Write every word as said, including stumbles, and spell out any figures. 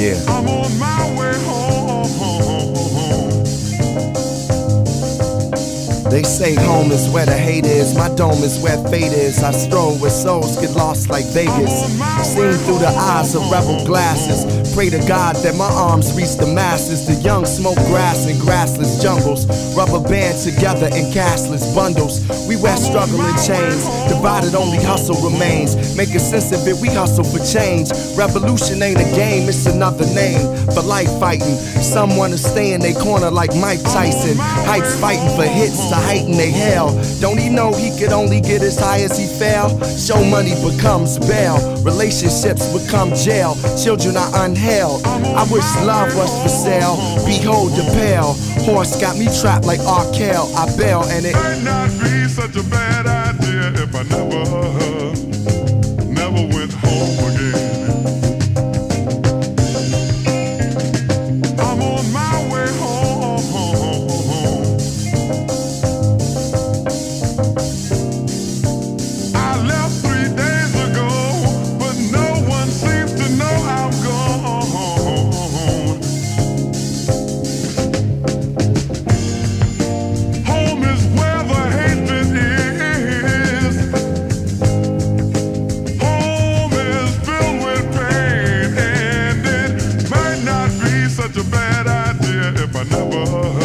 Yeah. I'm on my way home. They say home is where the hate is. My dome is where fate is. I stroll where souls get lost like Vegas. Seen through the eyes of rebel glasses. Pray to God that my arms reach the masses. The young smoke grass in grassless jungles, rubber band together in cashless bundles. We wear struggle in chains, divided only hustle remains. Making sense of it, we hustle for change. Revolution ain't a game, it's another name for life fighting. Someone to stay in their corner like Mike Tyson. Hypes fighting for hits to heighten their hell. Don't he know he could only get as high as he fell? Show money becomes bail, relationships become jail. Children are unhappy. Hell, I wish love was for sale. Behold the pale horse got me trapped like Arkell. I bail and it may not be such a bad idea if I never, never went home again. I'm on my way home. I left three days ago, but no one seems to know I'm gone. Such a bad idea if I never